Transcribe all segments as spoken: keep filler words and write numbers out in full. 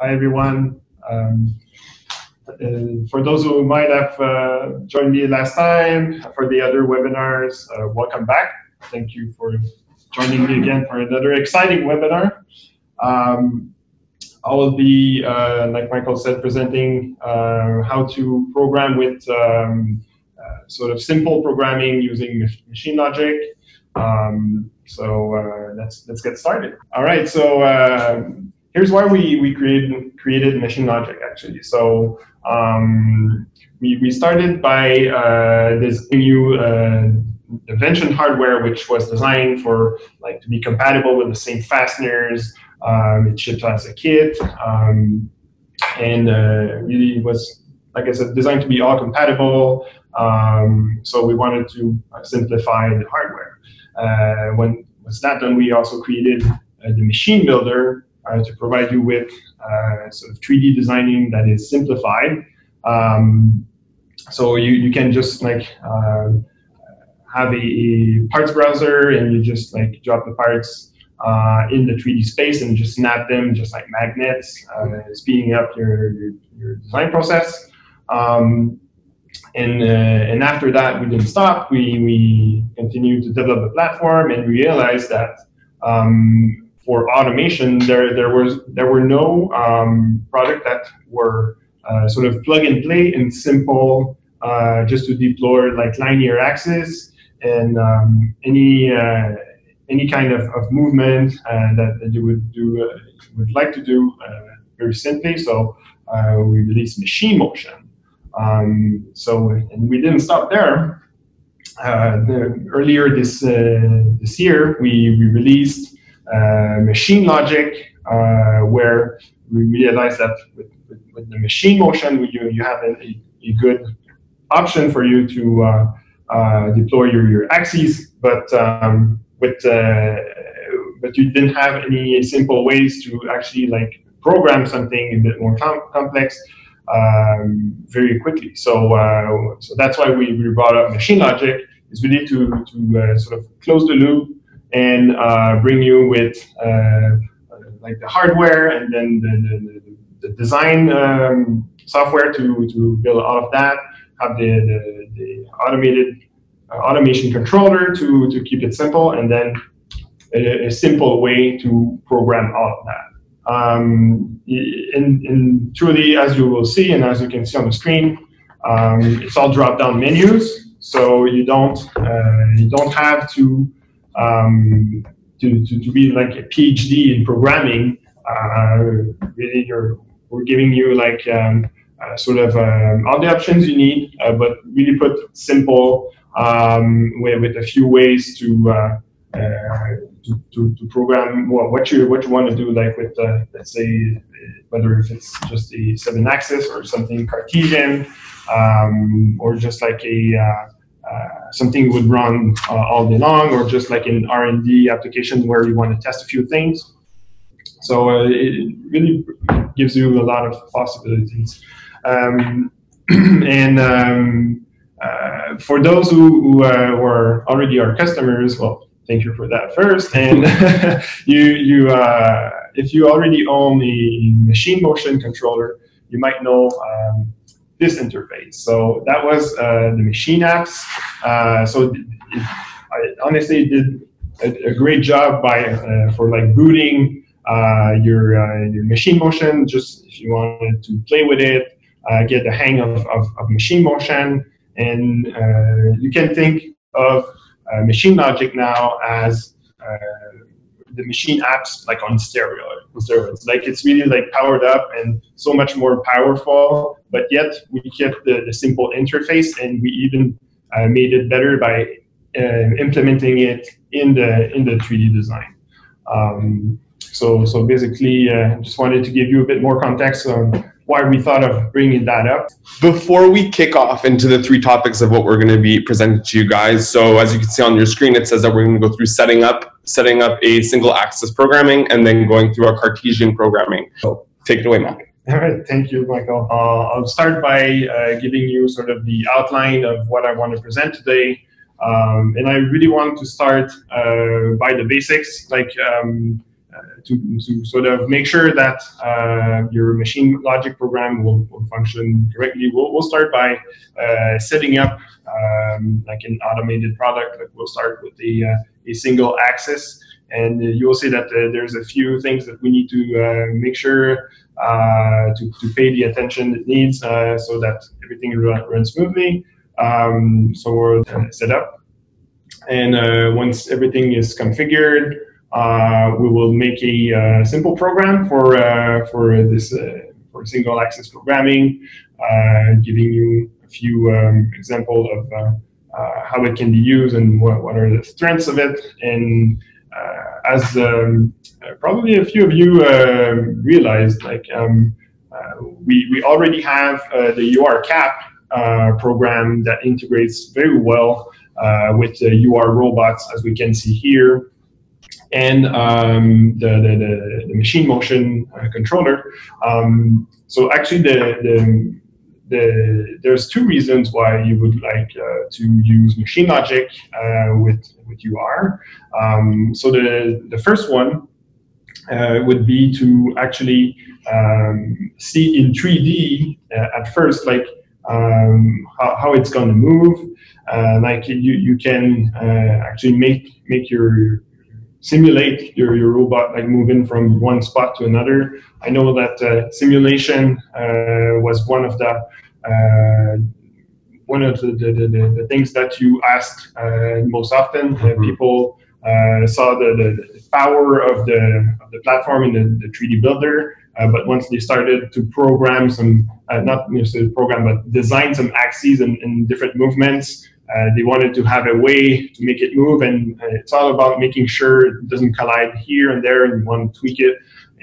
Hi, everyone. Um, uh, for those who might have uh, joined me last time for the other webinars, uh, welcome back. Thank you for joining me again for another exciting webinar. Um, I will be, uh, like Michael said, presenting uh, how to program with um, uh, sort of simple programming using machine logic. Um, so uh, let's, let's get started. All right. So. Uh, Here's why we, we created, created Machine Logic, actually. So um, we, we started by uh, this new uh, Vention hardware, which was designed for like to be compatible with the same fasteners. Um, it shipped as a kit, um, and uh, really was, like I said, designed to be all compatible. Um, so we wanted to simplify the hardware. Uh, when was that done? We also created uh, the Machine Builder, Uh, to provide you with uh, sort of three D designing that is simplified. Um, so you, you can just like uh, have a, a parts browser and you just like drop the parts uh, in the three D space and just snap them just like magnets, uh, speeding up your, your, your design process. Um, and, uh, and after that, we didn't stop. We, we continued to develop the platform and realized that um, for automation, there there was there were no um, products that were uh, sort of plug and play and simple, uh, just to deploy like linear axis and um, any uh, any kind of, of movement uh, that, that you would do uh, would like to do uh, very simply. So uh, we released Machine Motion. Um, so and we didn't stop there. Uh, the, earlier this uh, this year, we we released. Uh, machine logic, uh, where we realized that with, with, with the machine motion, you, you have a, a good option for you to uh, uh, deploy your, your axes, but um, with uh, but you didn't have any simple ways to actually like program something a bit more com complex um, very quickly. So uh, so that's why we, we brought up machine logic, is we need to to uh, sort of close the loop. And uh, bring you with uh, like the hardware and then the, the, the design um, software to to build all of that. Have the, the, the automated uh, automation controller to to keep it simple, and then a, a simple way to program all of that. Um, and, and truly, as you will see, and as you can see on the screen, um, it's all drop-down menus, so you don't uh, you don't have to. Um, to, to, to be like a PhD in programming, uh, really you're, we're giving you like um, uh, sort of um, all the options you need, uh, but really put simple um, with, with a few ways to, uh, uh, to, to, to program what you, what you want to do, like with, uh, let's say, whether if it's just a seven axis or something Cartesian, um, or just like a uh, Uh, something would run uh, all day long, or just like an R and D application where you want to test a few things. So uh, it really gives you a lot of possibilities. Um, and um, uh, for those who, who uh, were already our customers, well, thank you for that first. And you, you, uh, if you already own a machine motion controller, you might know. Um, This interface. So that was uh, the machine apps. Uh, so it, I honestly did a, a great job by uh, for like booting uh, your uh, your machine motion. Just if you wanted to play with it, uh, get the hang of, of, of machine motion, and uh, you can think of uh, machine logic now as uh, the machine apps like on stereo. Like it's really like powered up and so much more powerful, but yet we kept the, the simple interface, and we even uh, made it better by uh, implementing it in the in the three D design. Um, so so basically, uh, just wanted to give you a bit more context on why we thought of bringing that up. Before we kick off into the three topics of what we're going to be presenting to you guys, so as you can see on your screen, it says that we're going to go through setting up setting up a single axis programming and then going through our Cartesian programming. So take it away, Matt. All right, thank you, Michael. Uh, I'll start by uh, giving you sort of the outline of what I want to present today. Um, and I really want to start uh, by the basics, like um, uh, to, to sort of make sure that uh, your machine logic program will, will function correctly, we'll, we'll start by uh, setting up um, like an automated product. Like we'll start with a, uh, a single axis, and you'll see that uh, there's a few things that we need to uh, make sure uh, to, to pay the attention it needs uh, so that everything run, runs smoothly. Um, so we're uh, set up, and uh, once everything is configured, uh, we will make a uh, simple program for uh, for this uh, for single axis programming, uh, giving you a few um, examples of uh, uh, how it can be used and what, what are the strengths of it. And uh, as um, probably a few of you uh, realized, like um, uh, we we already have uh, the U R cap. Uh, program that integrates very well uh, with the U R robots, as we can see here, and um, the, the, the machine motion uh, controller. Um, so actually, the, the, the, there's two reasons why you would like uh, to use machine logic uh, with, with U R. Um, so the, the first one uh, would be to actually um, see in three D uh, at first, like, Um, how, how it's going to move. Uh, like you, you can uh, actually make make your simulate your, your robot like moving from one spot to another. I know that uh, simulation uh, was one of the uh, one of the, the, the, the things that you asked uh, most often. Mm-hmm. uh, people uh, saw the, the power of the of the platform in the, the three D builder. Uh, but once they started to program some, uh, not necessarily program, but design some axes and, and different movements, uh, they wanted to have a way to make it move. And uh, it's all about making sure it doesn't collide here and there, and you want to tweak it,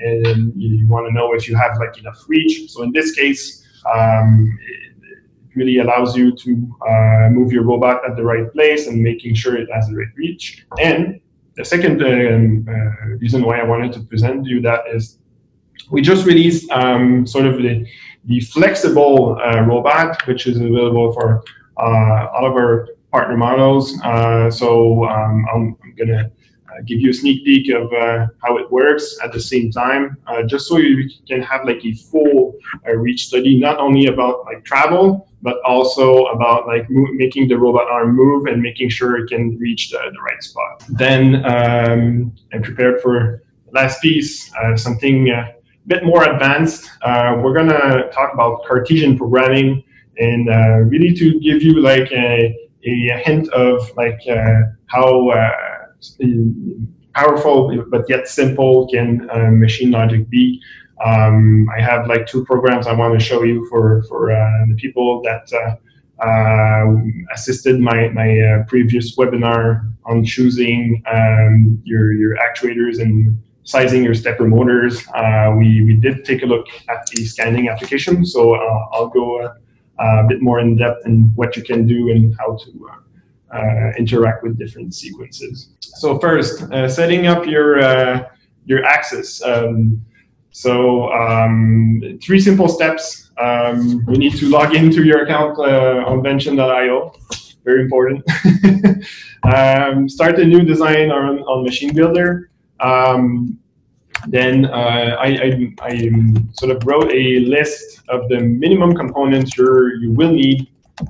and you want to know if you have like enough reach. So in this case, um, it really allows you to uh, move your robot at the right place and making sure it has the right reach. And the second um, uh, reason why I wanted to present to you that is, we just released um, sort of the, the flexible uh, robot, which is available for uh, all of our partner models. Uh, so um, I'm, I'm going to uh, give you a sneak peek of uh, how it works at the same time, uh, just so you can have like a full uh, reach study, not only about like travel, but also about like move, making the robot arm move and making sure it can reach the, the right spot. Then um, I'm prepared for last piece, uh, something uh, bit more advanced. Uh, we're gonna talk about Cartesian programming, and uh, really to give you like a, a hint of like uh, how uh, powerful but yet simple can uh, machine logic be. Um, I have like two programs I want to show you for for uh, the people that uh, uh, assisted my my uh, previous webinar on choosing um, your your actuators and sizing your stepper motors. Uh, we, we did take a look at the scanning application, so uh, I'll go uh, a bit more in depth in what you can do and how to uh, uh, interact with different sequences. So first, uh, setting up your, uh, your axis. Um, so um, three simple steps. Um, you need to log into your account uh, on Vention dot i o. Very important. um, start a new design on, on Machine Builder. Um, then uh, I, I, I sort of wrote a list of the minimum components you're, you will need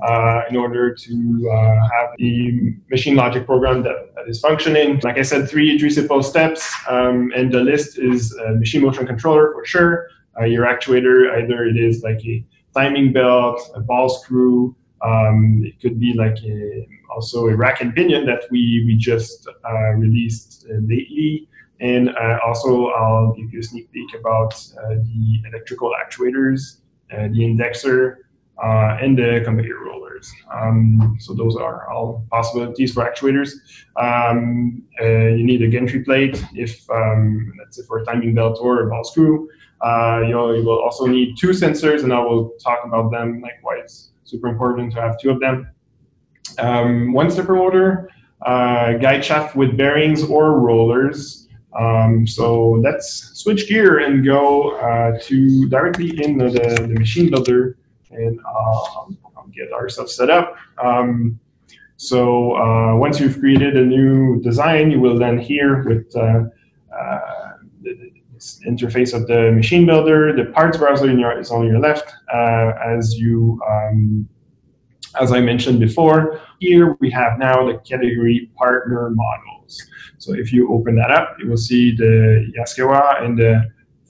uh, in order to uh, have a machine logic program that, that is functioning. Like I said, three, three simple steps, um, and the list is uh, machine motion controller for sure, uh, your actuator, either it is like a timing belt, a ball screw, um, it could be like a, also a rack and pinion that we, we just uh, released uh, lately. And uh, also, I'll give you a sneak peek about uh, the electrical actuators, uh, the indexer, uh, and the conveyor rollers. Um, so those are all possibilities for actuators. Um, uh, you need a gantry plate if, um, let's say, for a timing belt or a ball screw. Uh, you know, you will also need two sensors, and I will talk about them. Like why it's super important to have two of them. Um, one stepper motor, uh, guide shaft with bearings or rollers. Um, so let's switch gear and go uh, to directly in the, the, the machine builder, and uh, I'll get ourselves set up. Um, so uh, once you've created a new design, you will then here with uh, uh, interface of the Machine Builder. The parts browser in your, is on your left, uh, as you um, as I mentioned before. Here we have now the category partner models. So if you open that up, you will see the Yaskawa and the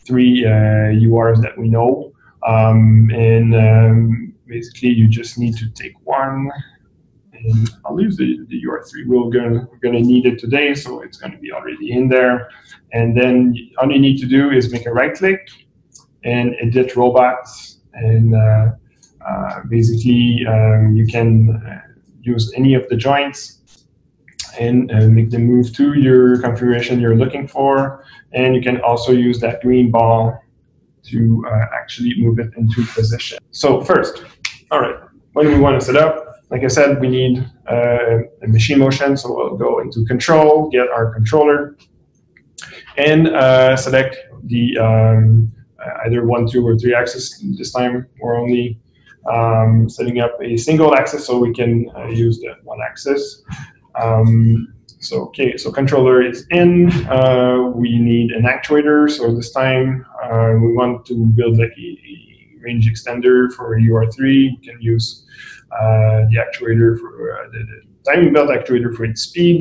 three uh, U Rs that we know. Um, and um, basically, you just need to take one. And I'll leave the, the U R three. We're gonna, we're gonna need it today, so it's gonna be already in there. And then all you need to do is make a right click and edit robots. And uh, uh, basically, um, you can uh, use any of the joints and uh, make them move to your configuration you're looking for. And you can also use that green ball to uh, actually move it into position. So first, all right, what do we want to set up? Like I said, we need uh, a machine motion, so we'll go into control, get our controller, and uh, select the um, either one, two, or three axis. This time, we're only um, setting up a single axis, so we can uh, use the one axis. Um, so okay, so controller is in. Uh, we need an actuator, so this time uh, we want to build like a, a range extender for U R three. We can use Uh, the actuator for uh, the, the timing belt actuator for its speed.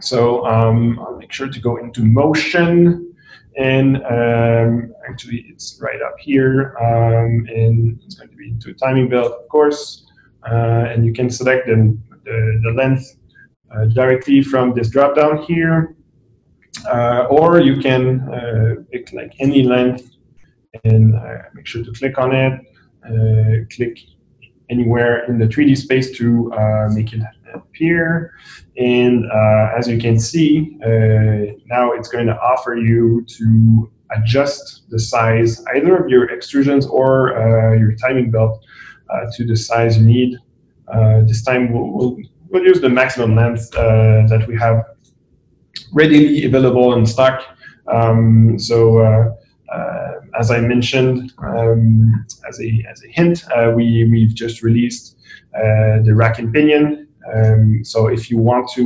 So um, I'll make sure to go into motion, and um, actually it's right up here, um, and it's going to be to a timing belt, of course. Uh, and you can select the the, the length uh, directly from this drop down here, uh, or you can uh, pick like any length and uh, make sure to click on it. Uh, click anywhere in the three D space to uh, make it appear. And uh, as you can see, uh, now it's going to offer you to adjust the size either of your extrusions or uh, your timing belt uh, to the size you need. Uh, this time we'll, we'll, we'll use the maximum length uh, that we have readily available in stock. Um, so. Uh, Uh, as I mentioned, um, as a as a hint, uh, we we've just released uh, the rack and pinion. Um, so if you want to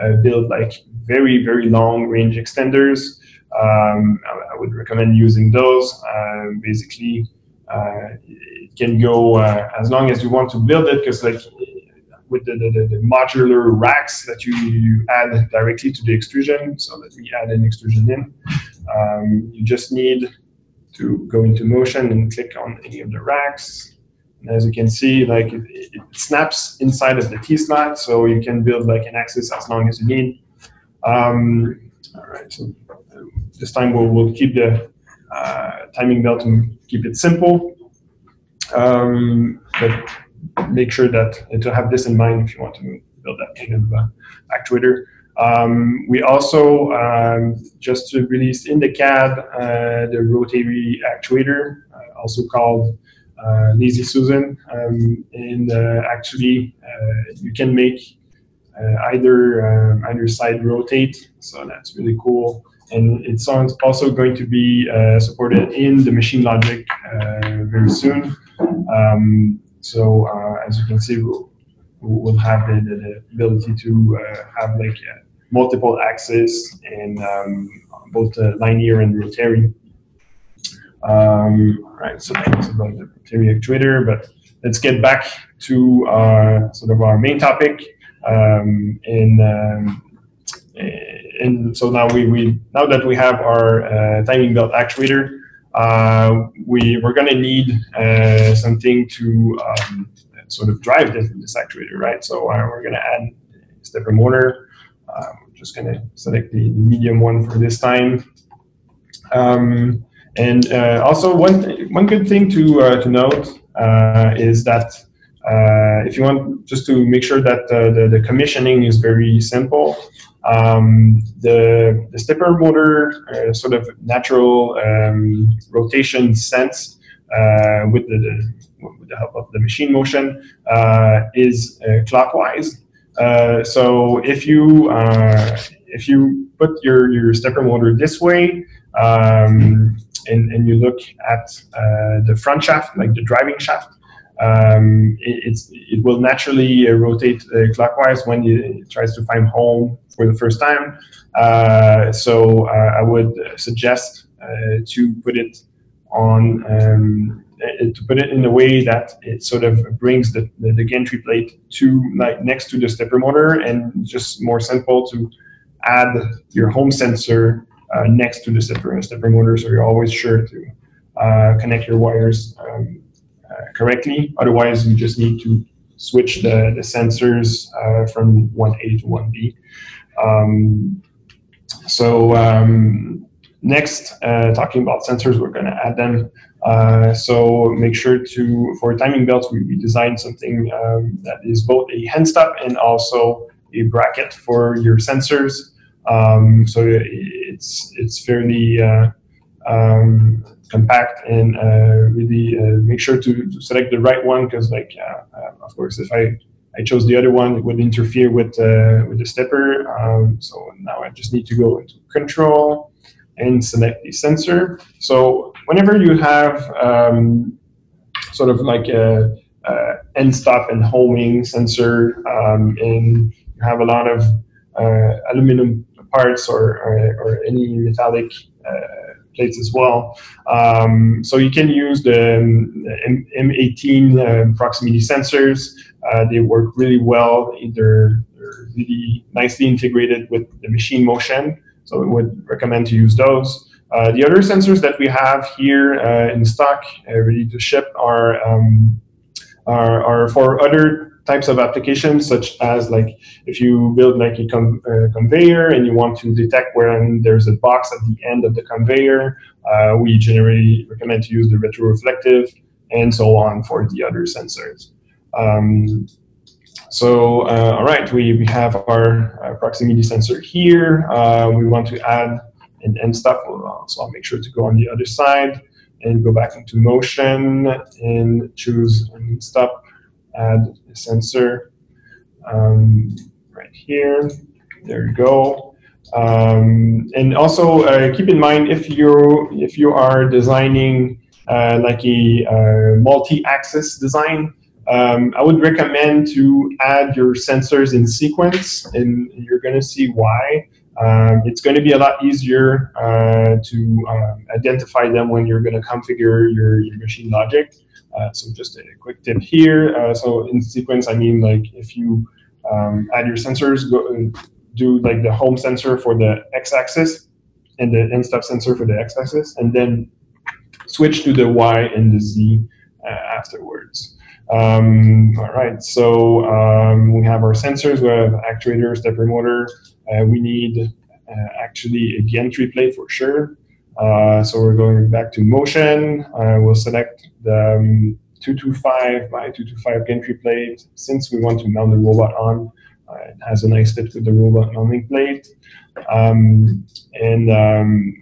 uh, build like very very long range extenders, um, I, I would recommend using those. Uh, basically, uh, it can go uh, as long as you want to build it, because like with the, the, the modular racks that you, you add directly to the extrusion. So let me add an extrusion in. Um, you just need to go into motion and click on any of the racks. And as you can see, like it, it snaps inside of the T-slot, so you can build like an axis as long as you need. Um, all right, so this time we'll, we'll keep the uh, timing belt and keep it simple. Um, but make sure that uh, to have this in mind if you want to build that kind of uh, actuator. Um, we also um, just released in the C A D uh, the rotary actuator, uh, also called uh, Lazy Susan. Um, and uh, actually, uh, you can make uh, either um, either side rotate, so that's really cool. And it's also going to be uh, supported in the Machine Logic uh, very soon. Um, so uh, as you can see, we'll, we'll have the, the, the ability to uh, have like uh, multiple axes and um, both uh, linear and rotary. Um, all right, so that's about the rotary actuator, but let's get back to uh, sort of our main topic. Um, and um, and so now we, we now that we have our uh, timing belt actuator, uh, we we're gonna need uh, something to um, sort of drive this, this actuator, right? So uh, we're going to add a stepper motor. Uh, we're just going to select the medium one for this time. Um, and uh, also, one one good thing to uh, to note uh, is that uh, if you want just to make sure that uh, the the commissioning is very simple, um, the the stepper motor uh, sort of natural um, rotation sense uh, with the, the with the help of the machine motion, uh, is uh, clockwise. Uh, so if you uh, if you put your, your stepper motor this way, um, and, and you look at uh, the front shaft, like the driving shaft, um, it, it's, it will naturally uh, rotate uh, clockwise when it tries to find home for the first time. Uh, so uh, I would suggest uh, to put it on um, to put it in a way that it sort of brings the, the, the gantry plate to like next to the stepper motor, and just more simple to add your home sensor uh, next to the stepper, stepper motor, so you're always sure to uh, connect your wires um, uh, correctly. Otherwise, you just need to switch the, the sensors uh, from one A to one B. Um, so um, next, uh, talking about sensors, we're going to add them. Uh, so make sure to, for timing belts, we, we designed something um, that is both a hand stop and also a bracket for your sensors. Um, so it's it's fairly uh, um, compact, and uh, really uh, make sure to, to select the right one, because like uh, uh, of course if I I chose the other one, it would interfere with uh, with the stepper. Um, so now I just need to go into control and select the sensor. So whenever you have um, sort of like a, a end stop and homing sensor, um, and you have a lot of uh, aluminum parts or, or, or any metallic uh, plates as well. Um, so you can use the M eighteen uh, proximity sensors. Uh, they work really well. They're, they're really nicely integrated with the machine motion. So we would recommend to use those. Uh, the other sensors that we have here uh, in stock, uh, ready to ship, are, um, are are for other types of applications, such as like if you build like a con uh, conveyor and you want to detect when there's a box at the end of the conveyor, uh, we generally recommend to use the retroreflective, and so on for the other sensors. Um, So, uh, all right, we, we have our uh, proximity sensor here. Uh, we want to add an end stop, so I'll make sure to go on the other side and go back into motion and choose an end stop, add a sensor um, right here. There you go. Um, and also uh, keep in mind, if you if you are designing uh, like a uh, multi-axis design, Um, I would recommend to add your sensors in sequence, and you're going to see why. Um, it's going to be a lot easier uh, to um, identify them when you're going to configure your, your machine logic. Uh, so just a quick tip here. Uh, so in sequence, I mean like if you um, add your sensors, go, do like the home sensor for the x-axis and the end stop sensor for the x-axis, and then switch to the y and the z uh, afterwards. Um, all right, so um, we have our sensors, we have actuator, stepper motor. Uh, we need uh, actually a gantry plate for sure. Uh, so we're going back to motion. Uh, we'll select the um, two twenty-five by two twenty-five gantry plate, since we want to mount the robot on. Uh, it has a nice fit with the robot mounting plate. Um, and um,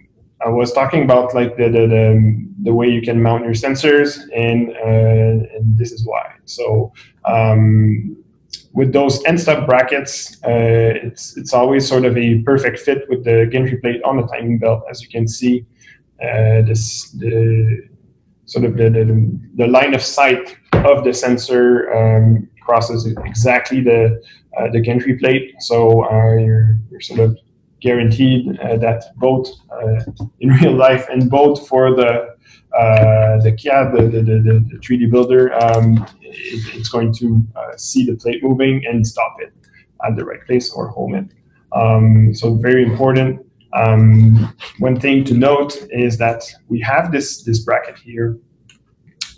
I was talking about like the, the, the the way you can mount your sensors, and, uh, and this is why. So um, with those end stop brackets, uh, it's, it's always sort of a perfect fit with the gantry plate on the timing belt. As you can see, uh, this, the sort of the, the, the line of sight of the sensor um, crosses exactly the, uh, the gantry plate. So uh, you're, you're sort of guaranteed uh, that both uh, in real life and both for the Uh, the C A D, the, the, the, the three D builder, um, it, it's going to uh, see the plate moving and stop it at the right place or home it. Um, so very important. Um, one thing to note is that we have this, this bracket here,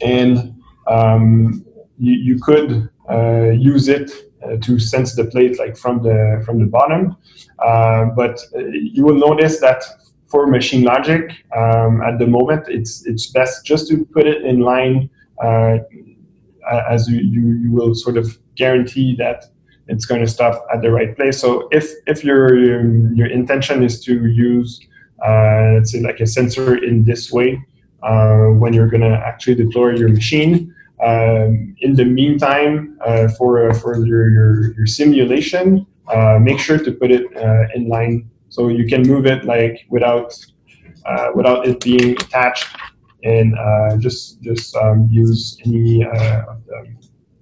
and um, you, you could uh, use it uh, to sense the plate like from the, from the bottom, uh, but you will notice that for machine logic, um, at the moment, it's it's best just to put it in line, uh, as you, you you will sort of guarantee that it's going to stop at the right place. So if if your your, your intention is to use uh, let's say like a sensor in this way uh, when you're going to actually deploy your machine, um, in the meantime uh, for uh, for your your, your simulation, uh, make sure to put it uh, in line. So you can move it like without uh, without it being attached and uh, just just um, use any uh, of them.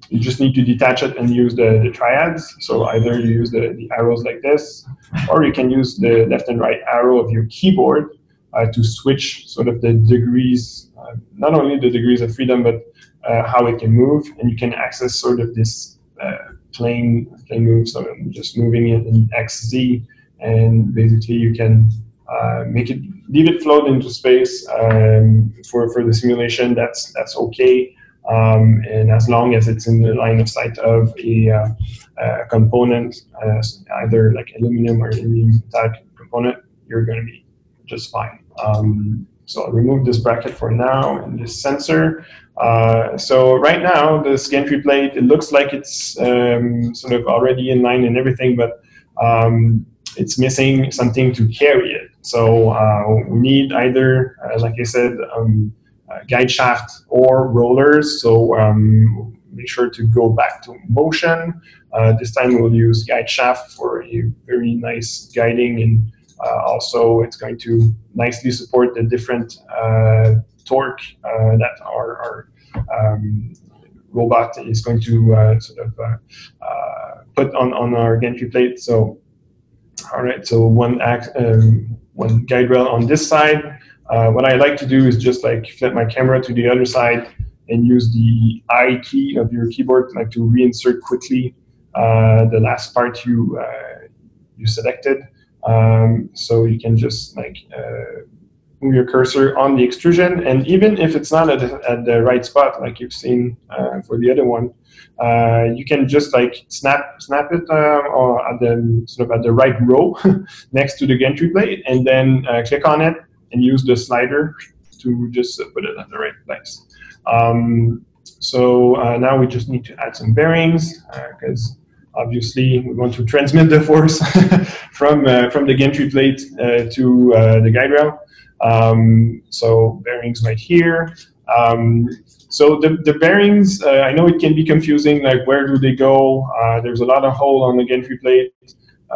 You just need to detach it and use the, the triads. So either you use the, the arrows like this, or you can use the left and right arrow of your keyboard uh, to switch sort of the degrees, uh, not only the degrees of freedom, but uh, how it can move. And you can access sort of this uh, plane, plane move. So I'm just moving it in X Z, and basically you can uh, make it, leave it float into space um, for, for the simulation. That's, that's okay. Um, and as long as it's in the line of sight of a, uh, a component, uh, either like aluminum or aluminum type component, you're going to be just fine. Um, so I'll remove this bracket for now and this sensor. Uh, so right now, this gantry plate, it looks like it's um, sort of already in line and everything, but um, it's missing something to carry it. So uh, we need either, uh, like I said, um, Uh, guide shaft or rollers, so um, make sure to go back to motion. Uh, this time we'll use guide shaft for a very nice guiding, and uh, also it's going to nicely support the different uh, torque uh, that our, our um, robot is going to uh, sort of uh, uh, put on, on our gantry plate. So, all right, so one, um, one guide rail on this side. Uh, what I like to do is just like flip my camera to the other side and use the I key of your keyboard, like to reinsert quickly uh, the last part you uh, you selected. Um, so you can just like uh, move your cursor on the extrusion, and even if it's not at, at the right spot, like you've seen uh, for the other one, uh, you can just like snap snap it uh, or at the sort of at the right row next to the gantry plate, and then uh, click on it and use the slider to just put it at the right place. Um, so uh, now we just need to add some bearings, because uh, obviously we want to transmit the force from uh, from the gantry plate uh, to uh, the guide rail. Um, so bearings right here. Um, so the, the bearings, uh, I know it can be confusing, like where do they go? Uh, there's a lot of hole on the gantry plate.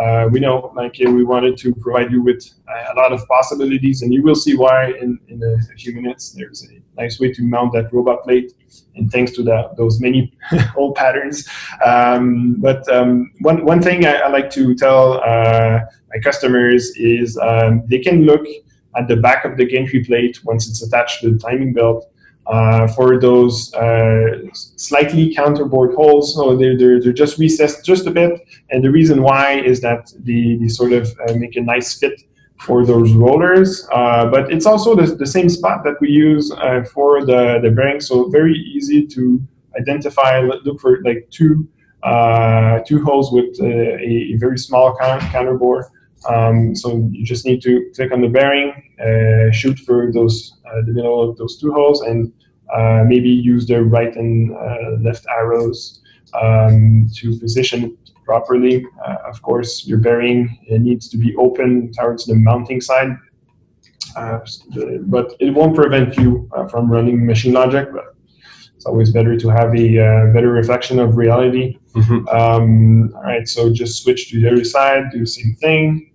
Uh, we know, like, we wanted to provide you with uh, a lot of possibilities, and you will see why in, in a few minutes. There's a nice way to mount that robot plate, and thanks to that, those many old patterns. Um, but um, one, one thing I, I like to tell uh, my customers is um, they can look at the back of the gantry plate once it's attached to the timing belt uh, for those uh, slightly counterboard holes. So they're, they're, they're just recessed just a bit. And the reason why is that they, they sort of uh, make a nice fit for those rollers. Uh, but it's also the, the same spot that we use uh, for the, the bearing. So very easy to identify, look for like two, uh, two holes with uh, a, a very small counterbore. Um, so you just need to click on the bearing, uh, shoot for those, uh, the middle of those two holes, and uh, maybe use the right and uh, left arrows um, to position properly. Uh, of course, your bearing, it needs to be open towards the mounting side, uh, but it won't prevent you uh, from running machine logic. But it's always better to have a uh, better reflection of reality. Mm-hmm. um, all right, so just switch to the other side, do the same thing.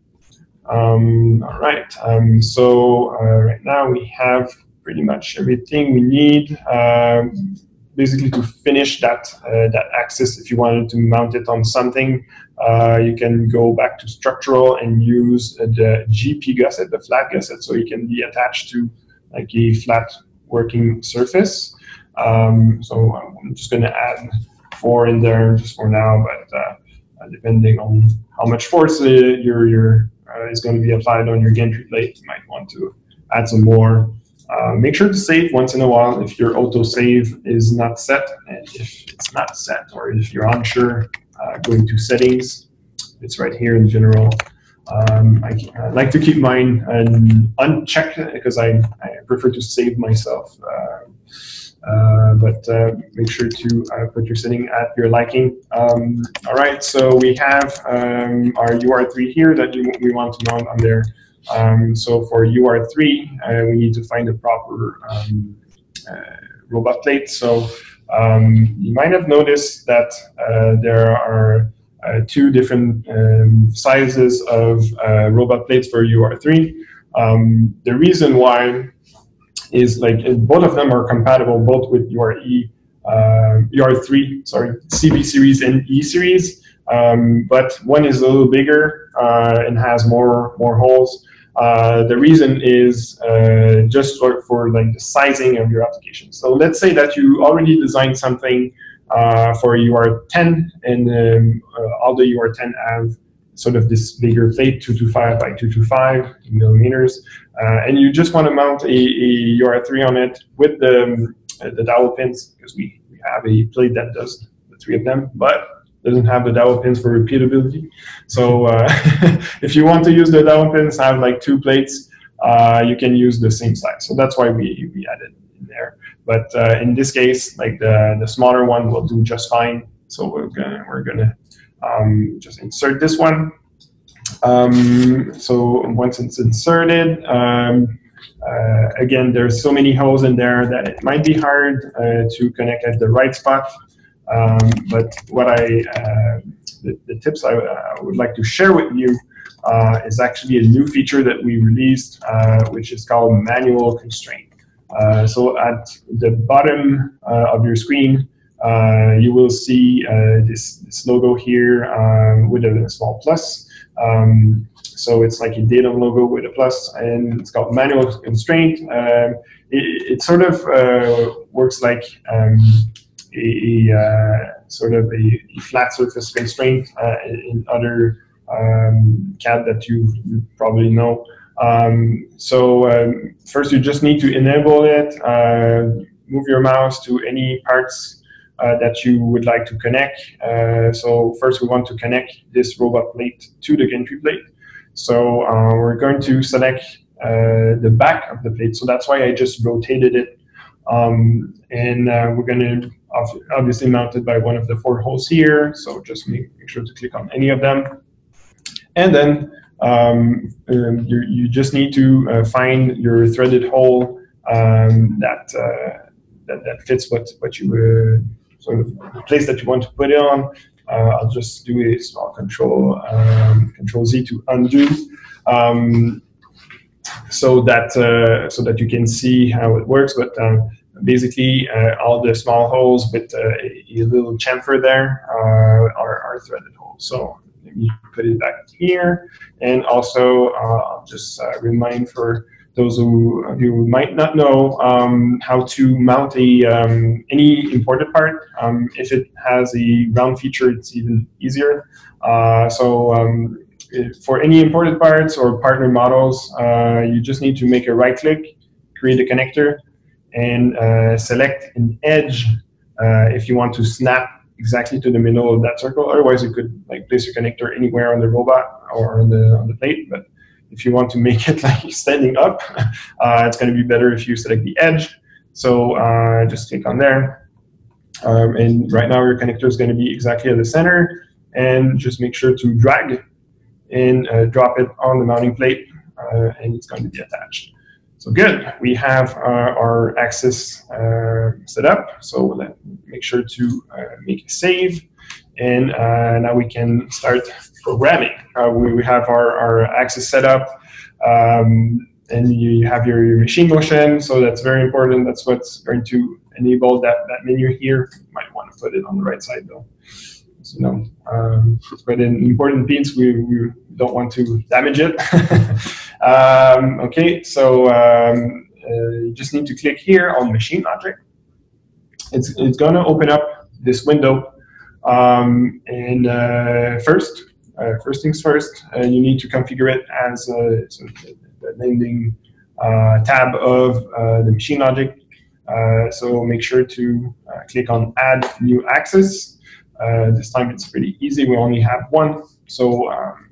Um, all right, um, so uh, right now we have pretty much everything we need, um, basically to finish that uh, that axis. If you wanted to mount it on something, uh, you can go back to structural and use the G P gusset, the flat gusset, so it can be attached to like a flat working surface. Um, so I'm just going to add four in there just for now, but uh, depending on how much force uh, your, your, uh, is going to be applied on your gantry plate, you might want to add some more. Uh, make sure to save once in a while if your auto save is not set, and if it's not set or if you're unsure, uh, go into settings. It's right here in general. Um, I, I like to keep mine um, unchecked because I, I prefer to save myself. Uh, Uh, but uh, make sure to uh, put your setting at your liking. Um, all right, so we have um, our U R three here that you, we want to mount on there. Um, so for U R three, uh, we need to find the proper um, uh, robot plate. So um, you might have noticed that uh, there are uh, two different um, sizes of uh, robot plates for U R three. Um, the reason why is like both of them are compatible both with U R E, uh, U R three, sorry, C B series and E series. Um, but one is a little bigger uh, and has more more holes. Uh, the reason is uh, just for, for like the sizing of your application. So let's say that you already designed something uh, for U R ten, and um, uh, all the U R ten have sort of this bigger plate, two twenty-five by two twenty-five millimeters, uh, and you just want to mount a, a U R three on it with the um, the dowel pins, because we, we have a plate that does the three of them, but doesn't have the dowel pins for repeatability. So uh, if you want to use the dowel pins, have like two plates, uh, you can use the same size. So that's why we, we added in there. But uh, in this case, like the, the smaller one will do just fine. So we're gonna, we're gonna um, just insert this one. Um, so once it's inserted, um, uh, again, there's so many holes in there that it might be hard uh, to connect at the right spot. Um, but what I, uh, the, the tips I, uh, I would like to share with you uh, is actually a new feature that we released, uh, which is called manual constraint. Uh, so at the bottom uh, of your screen, uh, you will see uh, this, this logo here um, with a small plus. Um, so it's like a datum logo with a plus, and it's called manual constraint. Uh, it, it sort of uh, works like um, a uh, sort of a flat surface constraint uh, in other um, C A D that you, you probably know. Um, so um, first you just need to enable it, uh, move your mouse to any parts uh, that you would like to connect. Uh, so first we want to connect this robot plate to the gantry plate. So uh, we're going to select uh, the back of the plate. So that's why I just rotated it. Um, and uh, we're going to obviously mount it by one of the four holes here. So just make, make sure to click on any of them. And then um, um, you, you just need to uh, find your threaded hole um, that, uh, that that fits what, what you uh, sort of the place that you want to put it on. Uh, I'll just do a small control, um, control Z to undo. Um, So that uh, so that you can see how it works, but um, basically uh, all the small holes with uh, a little chamfer there uh, are, are threaded holes. So let me put it back here, and also uh, I'll just uh, remind for those who of you who might not know um, how to mount a um, any imported part. Um, if it has a round feature, it's even easier. Uh, so. Um, For any imported parts or partner models, uh, you just need to make a right click, create a connector, and uh, select an edge uh, if you want to snap exactly to the middle of that circle. Otherwise, you could like place your connector anywhere on the robot or on the, on the plate. But if you want to make it like standing up, uh, it's going to be better if you select the edge. So uh, just click on there. Um, and right now, your connector is going to be exactly at the center. And just make sure to drag and uh, drop it on the mounting plate, uh, and it's going to be attached. So good, we have uh, our axis uh, set up. So we'll make sure to uh, make a save, and uh, now we can start programming. Uh, we, we have our, our axis set up, um, and you have your, your machine motion, so that's very important. That's what's going to enable that, that menu here. You might want to put it on the right side though. You know, um, but an important piece, we, we don't want to damage it. um, okay, so um, uh, you just need to click here on Machine Logic. It's, it's going to open up this window. Um, and uh, first, uh, first things first, uh, you need to configure it as a, so the landing uh, tab of uh, the Machine Logic. Uh, so make sure to uh, click on Add New Axis. Uh, this time it's pretty easy. We only have one, so um,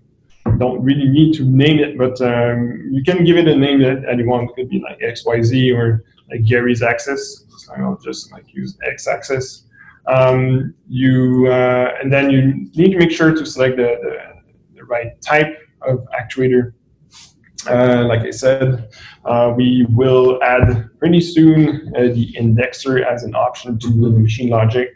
don't really need to name it. But um, you can give it a name that anyone could be like X Y Z or like Gary's axis. So I'll just like use X-axis. Um, you uh, and then you need to make sure to select the the, the right type of actuator. Uh, like I said, uh, we will add pretty soon uh, the indexer as an option to the Machine Logic.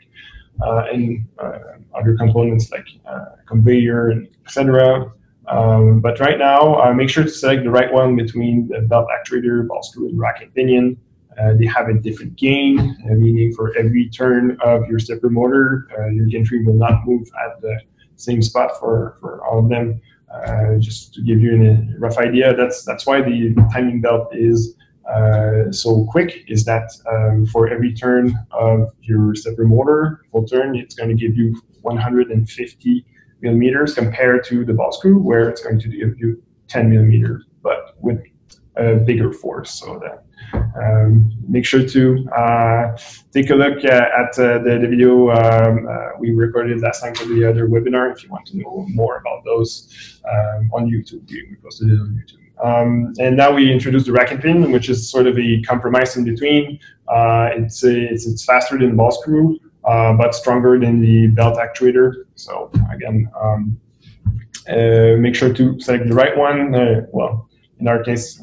Uh, and uh, other components like uh, conveyor and et cetera. Um, but right now, uh, make sure to select the right one between the belt actuator, ball screw, and rack and pinion. Uh, they have a different gain, uh, meaning for every turn of your stepper motor, uh, your gantry will not move at the same spot for, for all of them. Uh, just to give you a rough idea, that's that's why the timing belt is uh, so quick, is that um, for every turn of your stepper motor, full turn, it's going to give you one hundred fifty millimeters compared to the ball screw, where it's going to give you ten millimeters, but with a bigger force. So that um, make sure to uh, take a look uh, at uh, the, the video um, uh, we recorded last time for the other webinar if you want to know more about those um, on YouTube. We posted it on YouTube. Um, and now we introduce the rack and pin, which is sort of a compromise in between. Uh, it's, a, it's it's faster than the ball screw, uh, but stronger than the belt actuator. So again, um, uh, make sure to select the right one. Uh, well, in our case,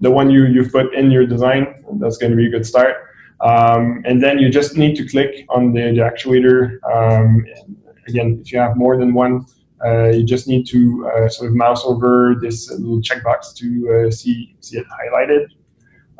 the one you, you put in your design, that's going to be a good start. Um, and then you just need to click on the, the actuator. Um, again, if you have more than one, uh, you just need to uh, sort of mouse over this little checkbox to uh, see, see it highlighted.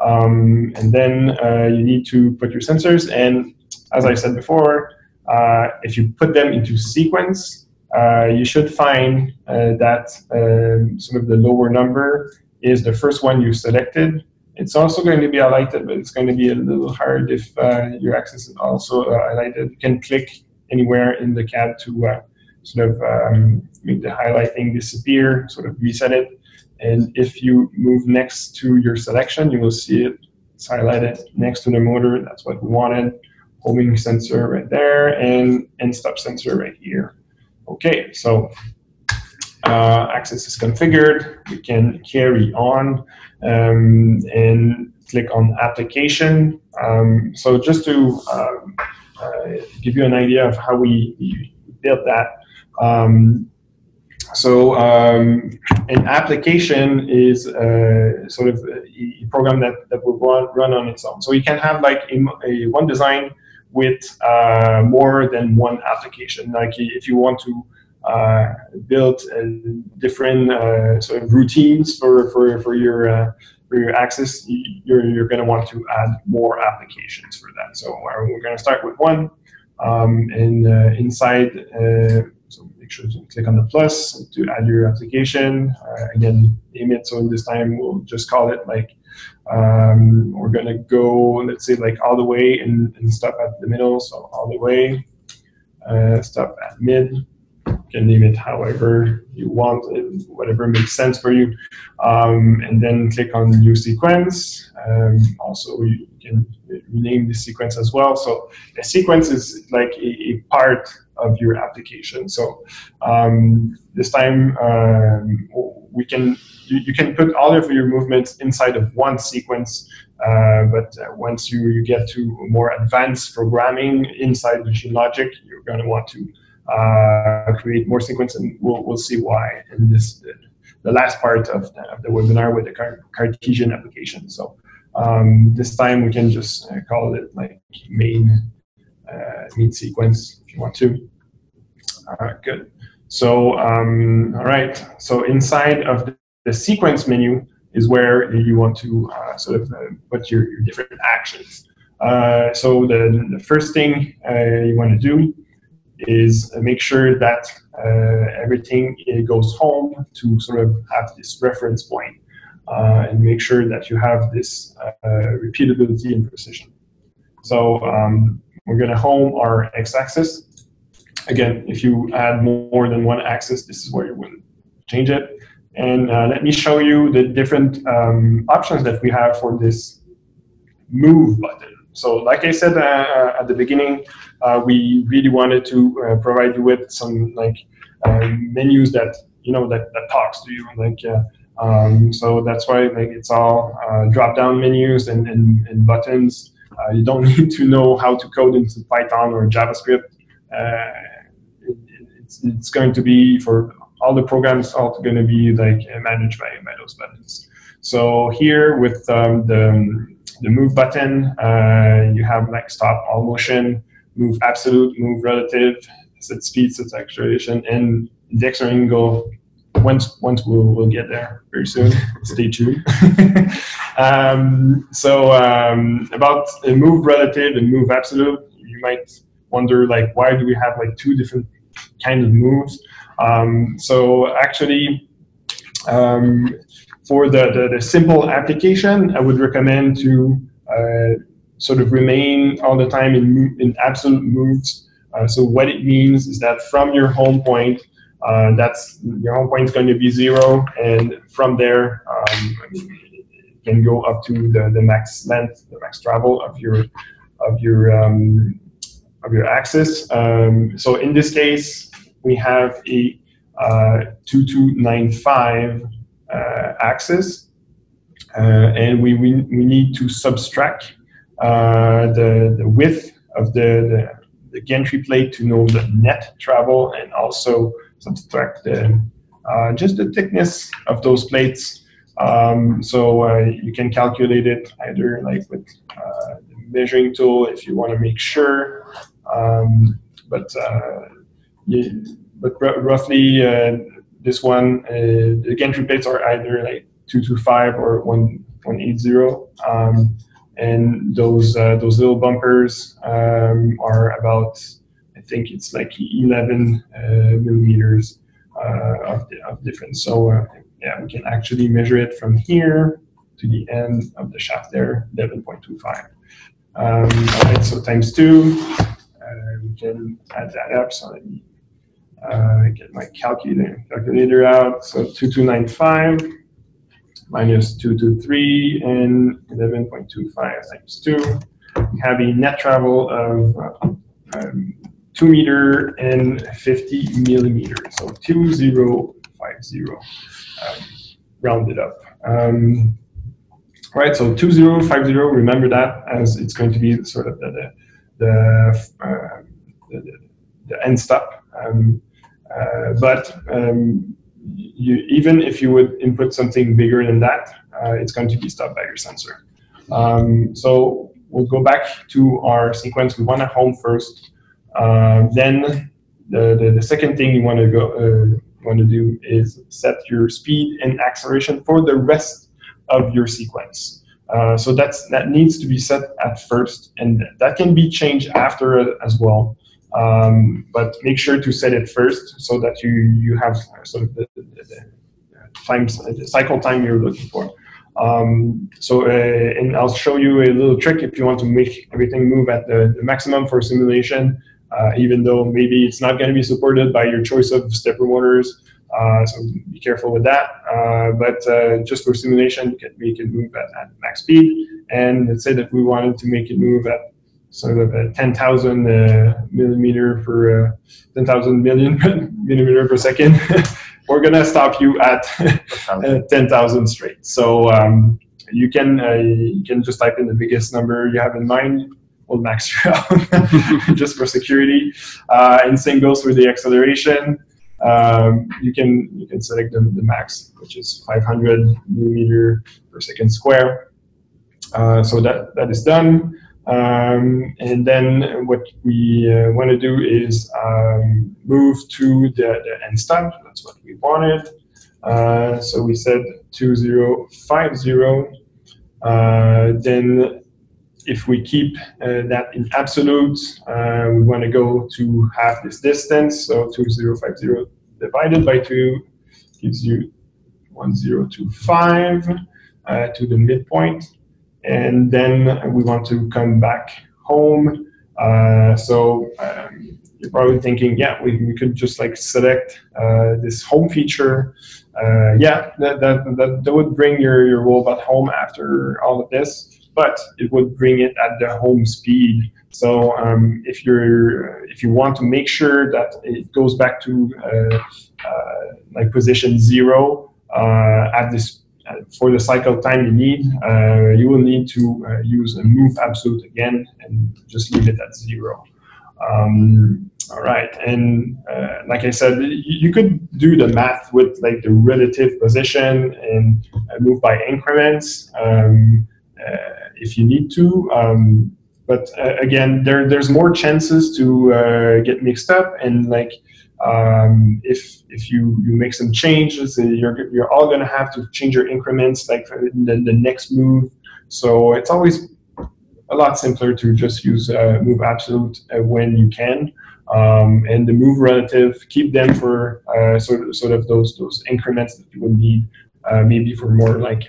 Um, and then uh, you need to put your sensors. And as I said before, uh, if you put them into sequence, uh, you should find uh, that um, sort of the lower number is the first one you selected. It's also going to be highlighted, but it's going to be a little hard if uh, your axis is also uh, highlighted. You can click anywhere in the C A D to uh, sort of um, make the highlighting disappear, sort of reset it. And if you move next to your selection, you will see it. It's highlighted next to the motor. That's what we wanted. Homing sensor right there, and end stop sensor right here. Okay, so uh, axis is configured. We can carry on um, and click on application. Um, so just to um, uh, give you an idea of how we, we built that. Um, so um, an application is uh, sort of a program that, that will run, run on its own. So you can have like a, a one design with uh, more than one application. Like if you want to uh, build uh, different uh, sort of routines for for for your uh, for your axis, you're you're going to want to add more applications for that. So we're going to start with one, um, and uh, inside, uh, so make sure to click on the plus to add your application. Uh, again, name it. So this time we'll just call it like. Um, we're going to go, let's say, like all the way and, and stop at the middle, so all the way, uh, stop at mid. You can name it however you want, whatever makes sense for you. Um, and then click on new sequence. Um, also, you can rename the sequence as well. So a sequence is like a, a part of your application. So um, this time um, we can you, you can put all of your movements inside of one sequence. Uh, but uh, once you, you get to more advanced programming inside Machine Logic, you're going to want to uh, create more sequence, and we'll we'll see why in this the last part of the, of the webinar with the Cartesian application. So um, this time we can just call it like main. Uh, main sequence if you want to. Uh, good. So, um, all right. So inside of the, the sequence menu is where you want to uh, sort of uh, put your, your different actions. Uh, so the, the first thing uh, you want to do is make sure that uh, everything goes home to sort of have this reference point, uh, and make sure that you have this uh, repeatability and precision. So um, we're going to home our x-axis. Again, if you add more than one axis, this is where you will change it. And uh, let me show you the different um, options that we have for this move button. So like I said uh, at the beginning, uh, we really wanted to uh, provide you with some like uh, menus that you know that, that talks to you. Like uh, um, so that's why like it's all uh, drop-down menus and, and, and buttons. Uh, you don't need to know how to code into Python or JavaScript. Uh, it, it's, it's going to be for all the programs, all going to be like managed by, by those buttons. So here with um, the, the move button, uh, you have like stop, all motion, move absolute, move relative, set speed, set acceleration, and index or angle once once we'll, we'll get there very soon. Stay tuned. um, so um, about a move relative and move absolute, you might wonder, like, why do we have like two different kinds of moves? Um, so actually, um, for the, the, the simple application, I would recommend to uh, sort of remain all the time in, in absolute moves. Uh, so what it means is that from your home point, uh, that's your home point is going to be zero, and from there, um, I mean, it can go up to the, the max length, the max travel of your of your um, of your axis. Um, so in this case, we have a uh, two two nine five uh, axis, uh, and we, we we need to subtract uh, the the width of the, the the gantry plate to know the net travel, and also subtract the, uh, just the thickness of those plates. Um, so uh, you can calculate it either like with uh, the measuring tool if you want to make sure, um, but uh, you, but r roughly uh, this one, uh, the gantry plates are either like two two five or one one eight zero. Um, And those uh, those little bumpers um, are about, I think it's like eleven uh, millimeters uh, of, the, of difference. So uh, yeah, we can actually measure it from here to the end of the shaft there, eleven point two five. Um, all right, so times two, uh, we can add that up. So let me uh, get my calculator calculator out. So two two nine five. Minus two two three and eleven point two five times two. We have a net travel of uh, um, two meter and fifty millimeters. So two zero five zero, um, rounded up. Um, right. So two zero five zero. Remember that, as it's going to be sort of the the the, uh, the, the end stop. Um, uh, but um, You, even if you would input something bigger than that, uh, it's going to be stopped by your sensor. Um, so we'll go back to our sequence. We want to home first. Uh, then the, the, the second thing you want to go uh, want to do is set your speed and acceleration for the rest of your sequence. Uh, so that's that needs to be set at first, and that can be changed after as well. Um, but make sure to set it first so that you, you have sort of the, the, the, time, the cycle time you're looking for. Um, so, uh, and I'll show you a little trick if you want to make everything move at the, the maximum for simulation, uh, even though maybe it's not going to be supported by your choice of stepper motors. Uh, so be careful with that. Uh, but uh, just for simulation, you can make it move at, at max speed. And let's say that we wanted to make it move at sort of a ten thousand uh, millimeter per uh, ten thousand million millimeter per second. We're gonna stop you at ten thousand straight. So um, you can uh, you can just type in the biggest number you have in mind. We'll max you out just for security. Uh, and same goes for the acceleration. Um, you can you can select the, the max, which is five hundred millimeter per second square. Uh, so that that is done. Um, and then what we uh, want to do is um, move to the, the end stop. That's what we wanted. Uh, so we said two zero five zero. Uh, then if we keep uh, that in absolute, uh, we want to go to half this distance. So two zero five zero divided by two gives you one zero two five uh, to the midpoint. And then we want to come back home. Uh, so um, you're probably thinking, yeah, we, we could just like select uh, this home feature. Uh, yeah, that, that, that, that would bring your, your robot home after all of this, but it would bring it at the home speed. So um, if, you're, if you want to make sure that it goes back to uh, uh, like position zero uh, at this for the cycle time you need, uh, you will need to uh, use a move absolute again and just leave it at zero. Um, all right, and uh, like I said, you could do the math with like the relative position and move by increments um, uh, if you need to. Um, But uh, again, there there's more chances to uh, get mixed up, and like um, if if you you make some changes, you're you're all gonna have to change your increments like in the, the next move. So it's always a lot simpler to just use uh, move absolute uh, when you can, um, and the move relative, keep them for uh, sort of sort of those those increments that you would need uh, maybe for more like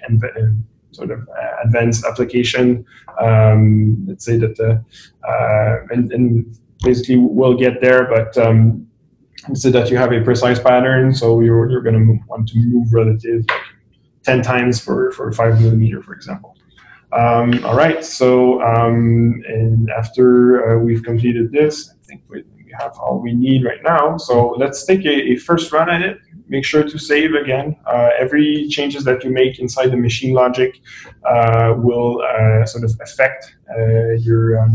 sort of advanced application. Um, let's say that the uh, and, and basically we'll get there, but um, so that you have a precise pattern, so you're you're going to want to move relative like ten times for for five millimeter, for example. Um, all right, so um, and after uh, we've completed this, I think we have all we need right now. So let's take a, a first run at it. Make sure to save again. Uh, every changes that you make inside the machine logic uh, will uh, sort of affect uh, your, um,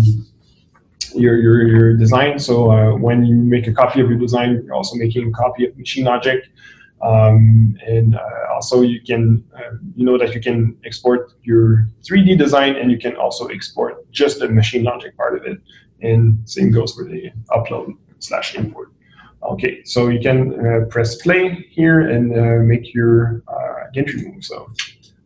your your your design. So uh, when you make a copy of your design, you're also making a copy of machine logic. Um, and uh, also, you can uh, you know that you can export your three D design, and you can also export just the machine logic part of it. And same goes for the upload slash import. Okay, so you can uh, press play here and uh, make your uh, entry move. So,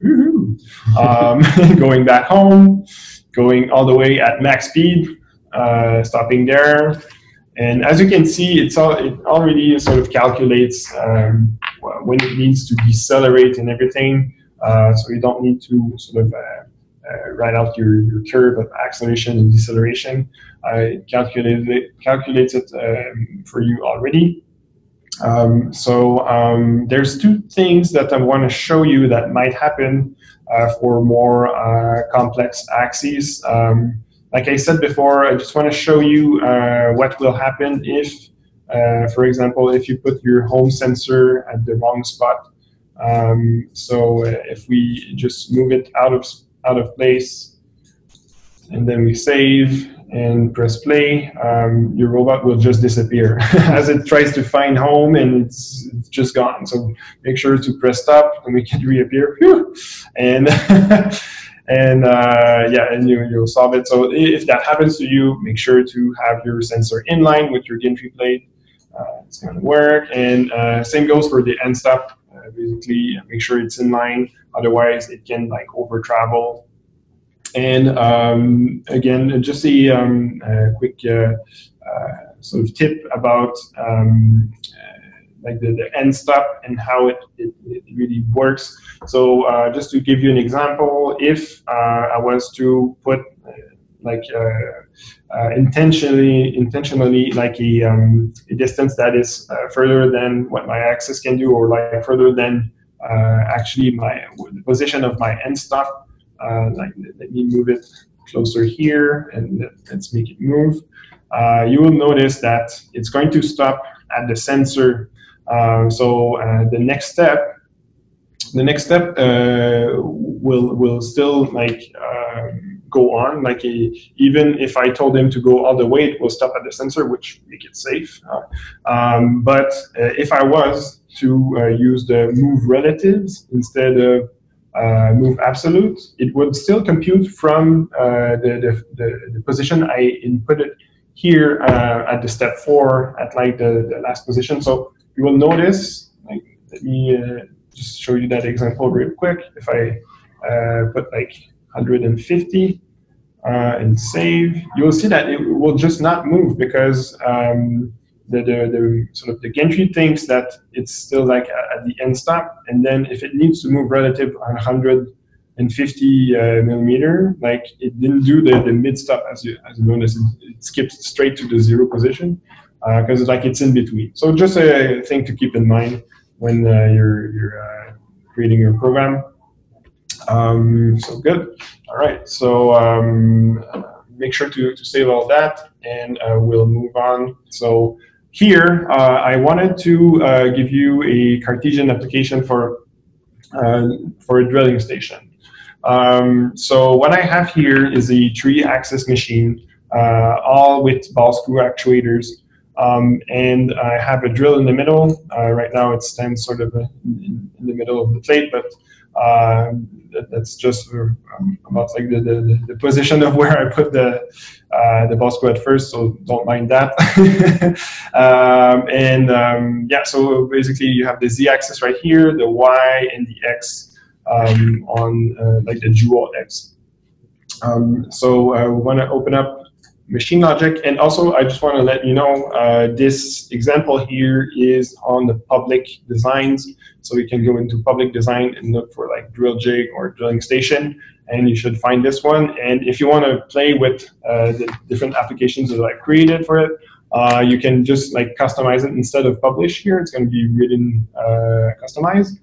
woohoo. Um, going back home, going all the way at max speed, uh, stopping there. And as you can see, it's all, it already sort of calculates um, when it needs to decelerate and everything. Uh, so you don't need to sort of uh, uh, write out your, your curve of acceleration and deceleration. Uh, it calculated it, calculates it um, for you already. Um, so um, there's two things that I want to show you that might happen uh, for more uh, complex axes. Um, Like I said before, I just want to show you uh, what will happen if, uh, for example, if you put your home sensor at the wrong spot. Um, so uh, if we just move it out of out of place, and then we save and press play, um, your robot will just disappear as it tries to find home, and it's, it's just gone. So make sure to press stop, and we can reappear. Whew! And And uh, yeah, and you, you'll solve it. So if that happens to you, make sure to have your sensor in line with your gantry plate. Uh, it's going to work. And uh, same goes for the end stop. Uh, basically, make sure it's in line. Otherwise, it can like over travel. And um, again, just a, um, a quick uh, uh, sort of tip about um, like the, the end stop and how it, it, it really works. So uh, just to give you an example, if uh, I was to put uh, like uh, uh, intentionally, intentionally like a, um, a distance that is uh, further than what my axis can do, or like further than uh, actually my the position of my end stop, uh, like let me move it closer here and let's make it move. Uh, you will notice that it's going to stop at the sensor. Um, so uh, the next step, the next step uh, will will still like uh, go on. Like a, even if I told him to go all the way, it will stop at the sensor, which make it safe. Uh, um, but uh, if I was to uh, use the move relatives instead of uh, move absolute, it would still compute from uh, the, the, the the position I inputted here uh, at the step four, at like the, the last position. So you will notice, like, let me uh, just show you that example real quick. If I uh, put like one hundred fifty uh, and save, you will see that it will just not move because um, the, the, the sort of the gantry thinks that it's still like at the end stop, and then if it needs to move relative on one hundred fifty uh, millimeter, like it didn't do the, the mid stop as you as you notice, it, it skips straight to the zero position. Because uh, like it's in between, so just a thing to keep in mind when uh, you're you're uh, creating your program. Um, so good. All right. So um, make sure to to save all that, and uh, we'll move on. So here, uh, I wanted to uh, give you a Cartesian application for uh, for a drilling station. Um, so what I have here is a three-axis machine, uh, all with ball screw actuators. Um, and I have a drill in the middle. Uh, right now it stands sort of in, in the middle of the plate, but Uh, that, that's just um, about like the, the, the position of where I put the uh, the boss at first, so don't mind that. um, and um, yeah, so basically you have the z-axis right here, the y, and the x um, on uh, like the dual x. Um, so I want to open up Machine Logic, and also I just want to let you know uh, this example here is on the public designs, so you can go into public design and look for like drill jig or drilling station, and you should find this one. And if you want to play with uh, the different applications that I created for it, uh, you can just like customize it instead of publish here. It's going to be written uh, customized,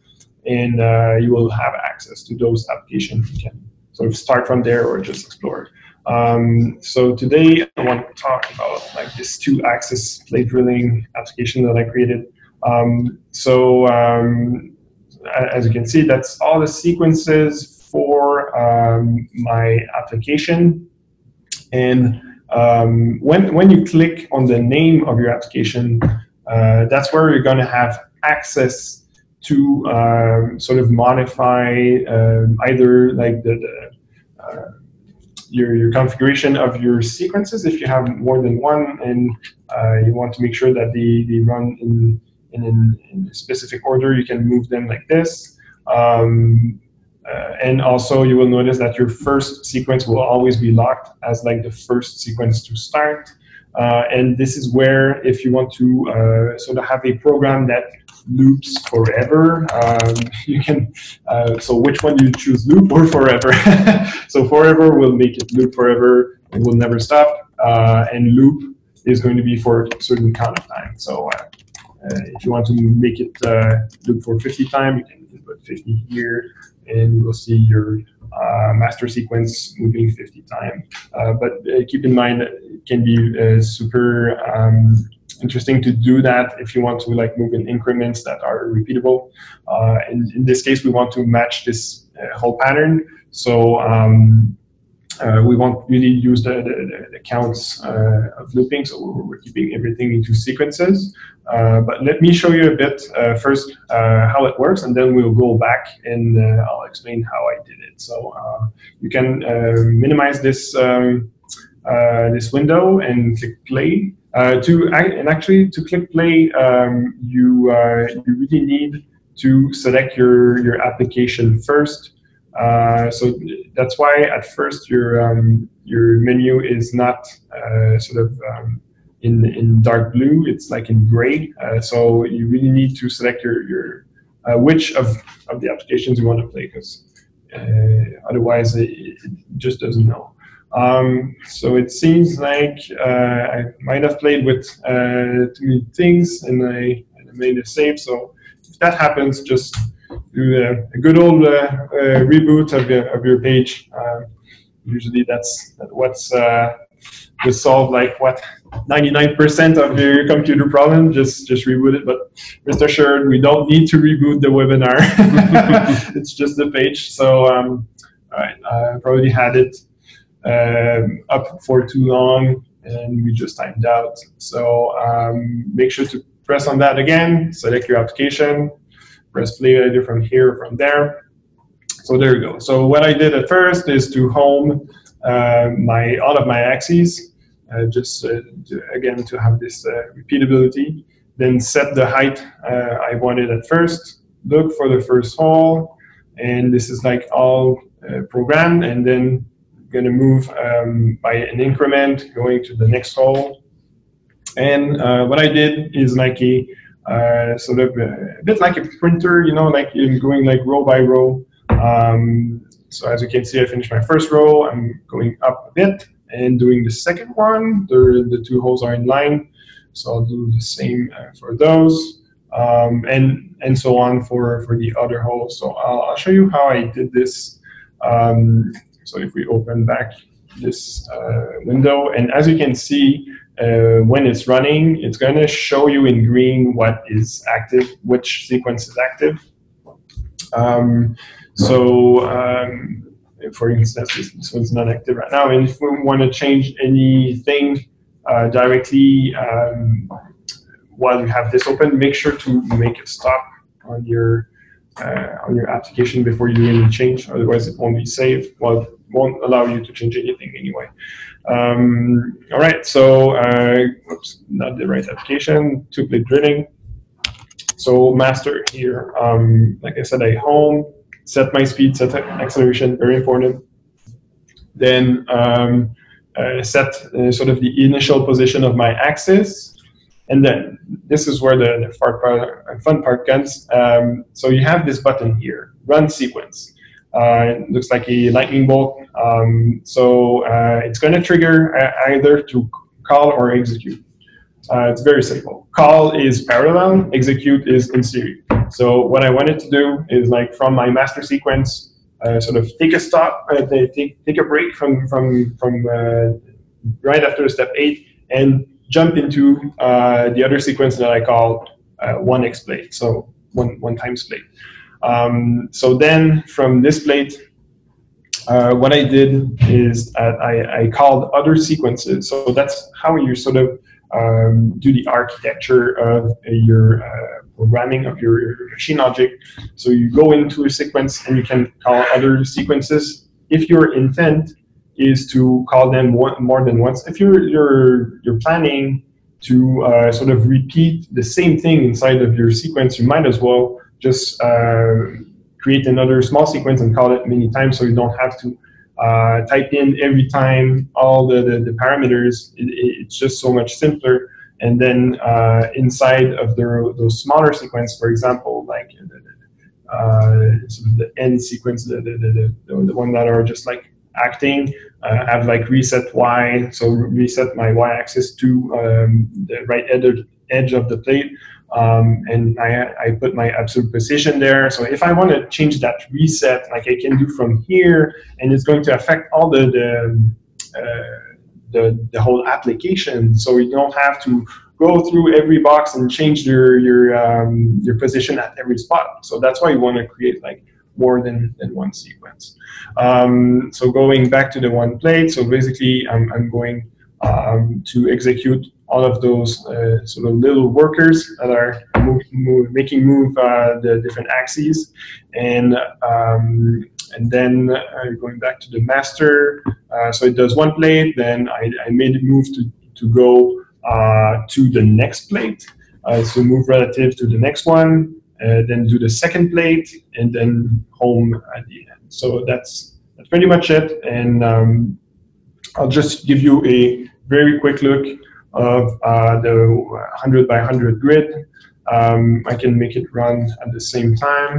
and uh, you will have access to those applications. You can sort of start from there or just explore. Um, so today I want to talk about like this two-axis plate drilling application that I created. Um, so um, as you can see, that's all the sequences for um, my application. And um, when when you click on the name of your application, uh, that's where you're going to have access to um, sort of modify um, either like the, the uh, Your, your configuration of your sequences if you have more than one, and uh, you want to make sure that they, they run in, in, in a specific order, you can move them like this. Um, uh, and also you will notice that your first sequence will always be locked as like the first sequence to start. Uh, and this is where if you want to uh, sort of have a program that loops forever, um, you can, uh, so which one do you choose, loop or forever? So forever will make it loop forever, it will never stop, uh, and loop is going to be for a certain count of time. So uh, uh, if you want to make it uh, loop for fifty times, you can input fifty here, and you will see your uh, master sequence moving fifty times. Uh, but uh, keep in mind, it can be uh, super um, interesting to do that if you want to like move in increments that are repeatable. Uh, and in this case, we want to match this uh, whole pattern. So um, uh, we won't really use the, the, the counts uh, of looping, so we're keeping everything into sequences. Uh, but let me show you a bit uh, first uh, how it works, and then we'll go back and uh, I'll explain how I did it. So uh, you can uh, minimize this, um, uh, this window and click play. Uh, to and actually to click play, um, you uh, you really need to select your your application first. Uh, so that's why at first your um, your menu is not uh, sort of um, in in dark blue. It's like in gray. Uh, so you really need to select your your uh, which of of the applications you want to play, because uh, otherwise it, it just doesn't know. Um, so it seems like uh, I might have played with uh, too many things, and I, I made a save. So if that happens, just do a, a good old uh, uh, reboot of your, of your page. Uh, usually that's what's uh, will solve like what ninety-nine percent of your computer problem. Just just reboot it. But rest assured, we don't need to reboot the webinar. It's just the page. So um, all right, I probably had it Um, up for too long, and we just timed out. So um, make sure to press on that again, select your application, press play either from here or from there. So there you go. So what I did at first is to home uh, my all of my axes, uh, just uh, to, again to have this uh, repeatability, then set the height uh, I wanted at first, look for the first hole, and this is like all uh, programmed, and then going to move um, by an increment going to the next hole. And uh, what I did is like a uh, sort of a, a bit like a printer, you know, like you're going like row by row. Um, so as you can see, I finished my first row. I'm going up a bit and doing the second one. The, the two holes are in line. So I'll do the same uh, for those um, and, and so on for, for the other holes. So I'll, I'll show you how I did this. Um, So if we open back this uh, window, and as you can see, uh, when it's running, it's going to show you in green what is active, which sequence is active. Um, so um, for instance, this, this one's not active right now. And if we want to change anything uh, directly um, while you have this open, make sure to make a stop on your uh, on your application before you do any change. Otherwise, it won't be saved. Well, it won't allow you to change anything anyway. Um, all right, so uh, oops, not the right application. Two-click drilling. So master here. Um, like I said, I home, set my speed, set acceleration, very important. Then um, uh, set uh, sort of the initial position of my axis. And then this is where the, the fun, part, fun part comes. Um, so you have this button here, run sequence. Uh, it looks like a lightning bolt. Um, so uh, it's going to trigger uh, either to call or execute. Uh, it's very simple. Call is parallel, execute is in series. So what I wanted to do is, like, from my master sequence, Uh, sort of take a stop, uh, take, take a break from from from uh, right after step eight, and jump into uh, the other sequence that I call uh, one x plate, so one one times plate. Um, so then from this plate, uh, what I did is uh, I I called other sequences. So that's how you sort of um, do the architecture of your Uh, programming of your machine logic. So you go into a sequence and you can call other sequences if your intent is to call them one, more than once. If you're you're you're planning to uh, sort of repeat the same thing inside of your sequence, you might as well just uh, create another small sequence and call it many times, so you don't have to uh, type in every time all the the, the parameters. It, it's just so much simpler. And then uh, inside of the, those smaller sequence, for example, like uh, sort of the end sequence, the, the, the, the one that are just like acting, uh, have like reset Y, so reset my Y axis to um, the right edge of the plate. Um, and I, I put my absolute position there. So if I want to change that reset, like I can do from here, and it's going to affect all the, the uh, The, the whole application, so you don't have to go through every box and change your your um, your position at every spot. So that's why you want to create like more than than one sequence. Um, so going back to the one plate, so basically I'm I'm going um, to execute all of those uh, sort of little workers that are move, move, making move uh, the different axes, and um, and then uh, going back to the master. Uh, so it does one plate, then I, I made it move to, to go uh, to the next plate. Uh, so move relative to the next one, uh, then do the second plate, and then home at the end. So that's, that's pretty much it. And um, I'll just give you a very quick look of uh, the one hundred by one hundred grid. Um, I can make it run at the same time.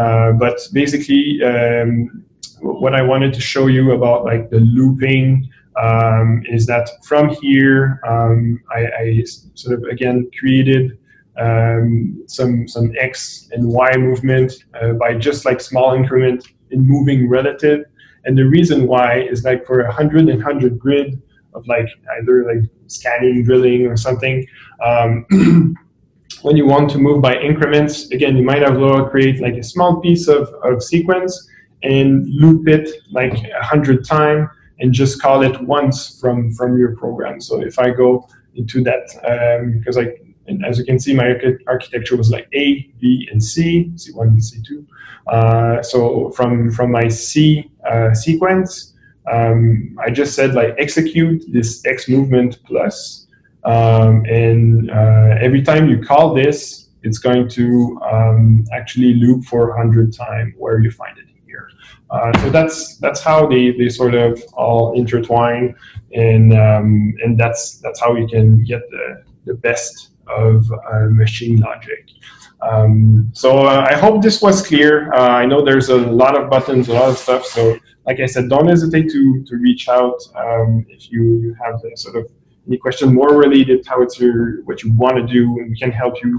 Uh, but basically, um, what I wanted to show you about like the looping um, is that from here um, I, I sort of again created um, some some X and Y movement uh, by just like small increment in moving relative, and the reason why is like for a hundred and hundred grid of like either like scanning, drilling, or something. Um, when you want to move by increments, again you might as well create like a small piece of, of sequence and loop it like a hundred times and just call it once from, from your program. So if I go into that, because um, I, and as you can see, my architecture was like A, B, and C, C one and C two. Uh, so from, from my C uh, sequence, um, I just said like execute this X movement plus, um, and uh, every time you call this, it's going to um, actually loop for one hundred times where you find it. Uh, so that's that's how they, they sort of all intertwine, and um, and that's that's how you can get the, the best of uh, machine logic. Um, so uh, I hope this was clear. Uh, I know there's a lot of buttons, a lot of stuff. So like I said, don't hesitate to to reach out um, if you you have the sort of any question more related to how it's your what you want to do, and we can help you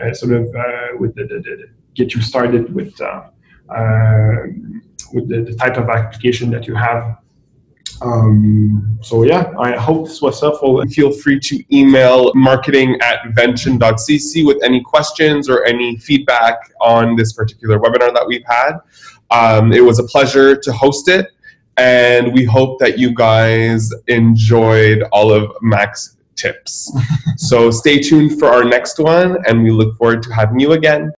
uh, sort of uh, with the, the, the get you started with. Uh, Uh, with the, the type of application that you have. Um, so yeah, I hope this was helpful. Feel free to email marketing at vention dot c c with any questions or any feedback on this particular webinar that we've had. Um, it was a pleasure to host it, and we hope that you guys enjoyed all of Mac's tips. So stay tuned for our next one, and we look forward to having you again.